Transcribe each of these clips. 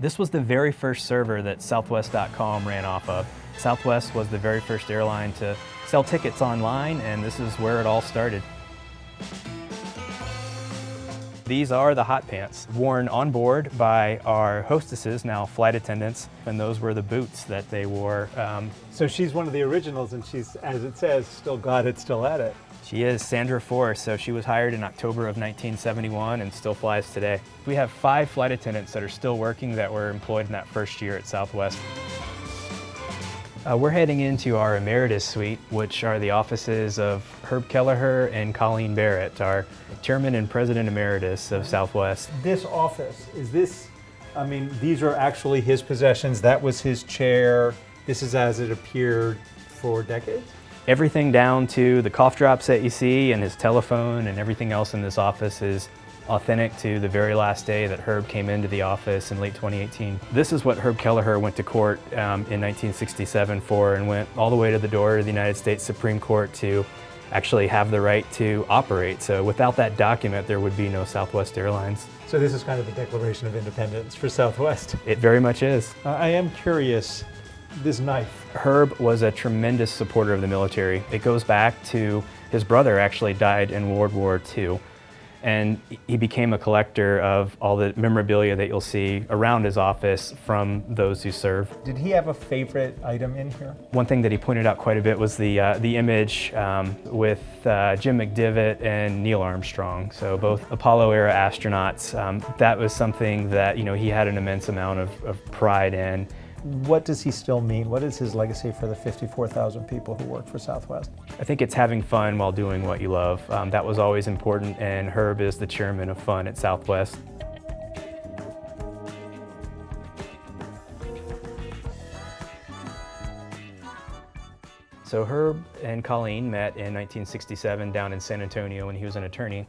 This was the very first server that Southwest.com ran off of. Southwest was the very first airline to sell tickets online, and this is where it all started. These are the hot pants worn on board by our hostesses, now flight attendants, and those were the boots that they wore. So she's one of the originals, and she's, as it says, still got it, still at it. She is Sandra Forrest. So she was hired in October of 1971 and still flies today. We have 5 flight attendants that are still working that were employed in that first year at Southwest. We're heading into our emeritus suite, which are the offices of Herb Kelleher and Colleen Barrett, our chairman and president emeritus of Southwest. This office, is this, I mean, these are actually his possessions. That was his chair. This is as it appeared for decades? Everything down to the cough drops that you see and his telephone and everything else in this office is authentic to the very last day that Herb came into the office in late 2018. This is what Herb Kelleher went to court in 1967 for, and went all the way to the door of the United States Supreme Court to actually have the right to operate. So without that document, there would be no Southwest Airlines. So this is kind of the Declaration of Independence for Southwest. It very much is. I am curious, this knife. Herb was a tremendous supporter of the military. It goes back to his brother actually died in World War II. And he became a collector of all the memorabilia that you'll see around his office from those who serve. Did he have a favorite item in here? One thing that he pointed out quite a bit was the image with Jim McDivitt and Neil Armstrong, so both Apollo-era astronauts. That was something that, you know, he had an immense amount of pride in. What does he still mean? What is his legacy for the 54,000 people who work for Southwest? I think it's having fun while doing what you love. That was always important, and Herb is the chairman of fun at Southwest. So Herb and Colleen met in 1967 down in San Antonio when he was an attorney,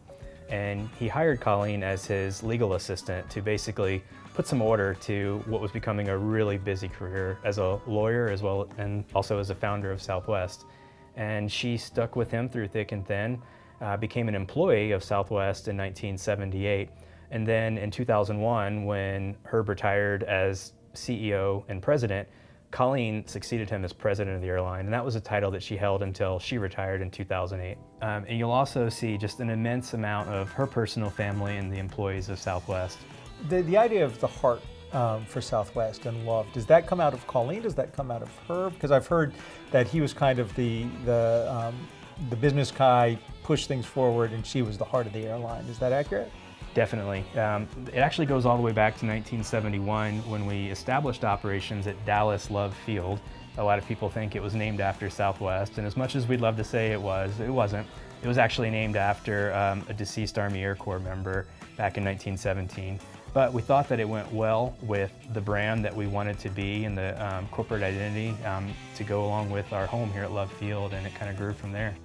and he hired Colleen as his legal assistant to basically put some order to what was becoming a really busy career as a lawyer as well, and also as a founder of Southwest. And she stuck with him through thick and thin, became an employee of Southwest in 1978. And then in 2001, when Herb retired as CEO and president, Colleen succeeded him as president of the airline, and that was a title that she held until she retired in 2008. And you'll also see just an immense amount of her personal family and the employees of Southwest. The idea of the heart for Southwest and love, does that come out of Colleen? Does that come out of Herb? Because I've heard that he was kind of the business guy, pushed things forward, and she was the heart of the airline. Is that accurate? Definitely. It actually goes all the way back to 1971 when we established operations at Dallas Love Field. A lot of people think it was named after Southwest, and as much as we'd love to say it was, it wasn't. It was actually named after a deceased Army Air Corps member back in 1917. But we thought that it went well with the brand that we wanted to be and the corporate identity to go along with our home here at Love Field, and it kind of grew from there.